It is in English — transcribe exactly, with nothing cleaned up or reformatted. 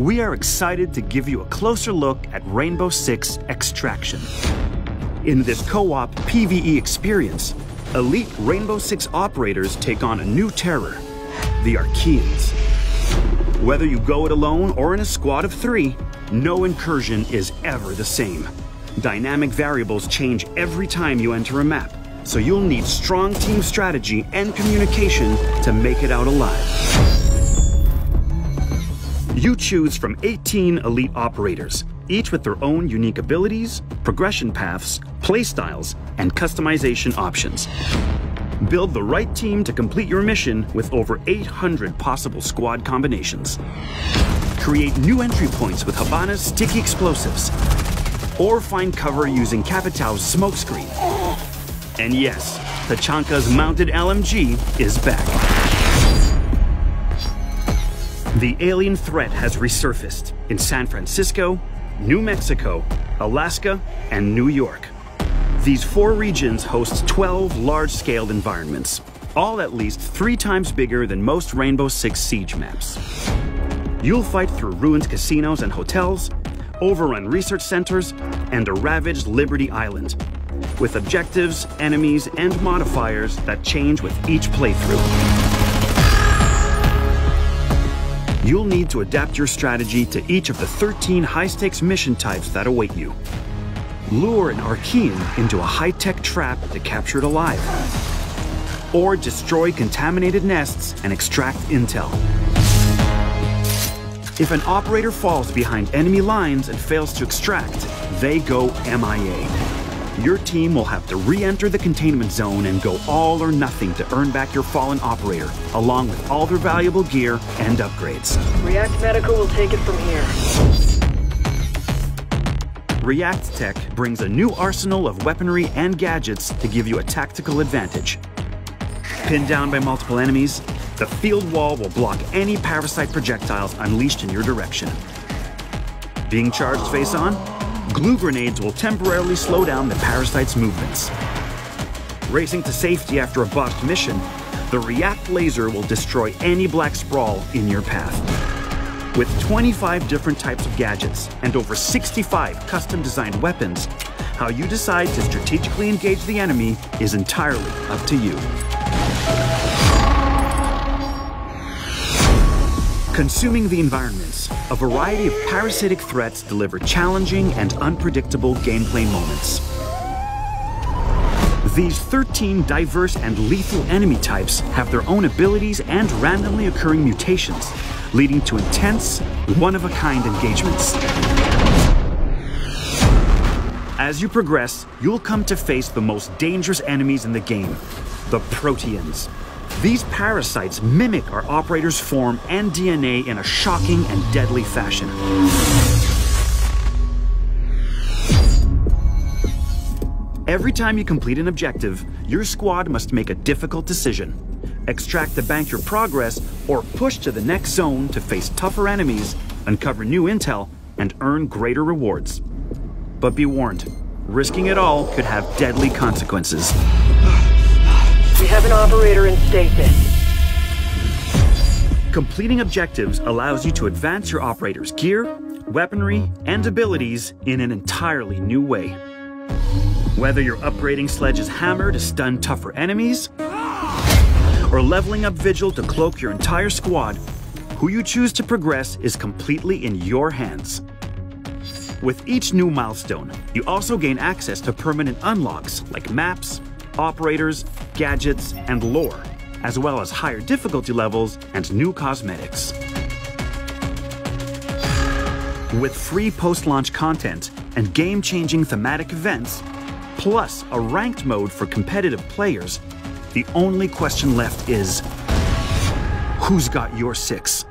we are excited to give you a closer look at Rainbow Six Extraction. In this co-op P V E experience, elite Rainbow Six operators take on a new terror, the Archaeans. Whether you go it alone or in a squad of three, no incursion is ever the same. Dynamic variables change every time you enter a map, so you'll need strong team strategy and communication to make it out alive. You choose from eighteen elite operators, each with their own unique abilities, progression paths, playstyles, and customization options. Build the right team to complete your mission with over eight hundred possible squad combinations. Create new entry points with Havana's sticky explosives, or find cover using Capitao's smoke screen. And yes, Tachanka's mounted L M G is back. The alien threat has resurfaced in San Francisco, New Mexico, Alaska, and New York. These four regions host twelve large-scale environments, all at least three times bigger than most Rainbow Six Siege maps. You'll fight through ruined casinos and hotels, overrun research centers, and a ravaged Liberty Island, with objectives, enemies, and modifiers that change with each playthrough. You'll need to adapt your strategy to each of the thirteen high-stakes mission types that await you. Lure an Archaean into a high-tech trap to capture it alive, or destroy contaminated nests and extract intel. If an operator falls behind enemy lines and fails to extract, they go M I A. Your team will have to re-enter the containment zone and go all or nothing to earn back your fallen operator, along with all their valuable gear and upgrades. React Medical will take it from here. React Tech brings a new arsenal of weaponry and gadgets to give you a tactical advantage. Pinned down by multiple enemies, the field wall will block any parasite projectiles unleashed in your direction. Being charged face-on, glue grenades will temporarily slow down the parasite's movements. Racing to safety after a botched mission, the React laser will destroy any black sprawl in your path. With twenty-five different types of gadgets and over sixty-five custom-designed weapons, how you decide to strategically engage the enemy is entirely up to you. Consuming the environments, a variety of parasitic threats deliver challenging and unpredictable gameplay moments. These thirteen diverse and lethal enemy types have their own abilities and randomly occurring mutations, leading to intense, one-of-a-kind engagements. As you progress, you'll come to face the most dangerous enemies in the game, the Proteans. These parasites mimic our operators' form and D N A in a shocking and deadly fashion. Every time you complete an objective, your squad must make a difficult decision. Extract to bank your progress, or push to the next zone to face tougher enemies, uncover new intel, and earn greater rewards. But be warned, risking it all could have deadly consequences. We have an operator in station. Completing objectives allows you to advance your operator's gear, weaponry, and abilities in an entirely new way. Whether you're upgrading Sledge's hammer to stun tougher enemies, or leveling up Vigil to cloak your entire squad, who you choose to progress is completely in your hands. With each new milestone, you also gain access to permanent unlocks like maps, operators, gadgets, and lore, as well as higher difficulty levels and new cosmetics. With free post-launch content and game-changing thematic events, plus a ranked mode for competitive players, the only question left is, who's got your six?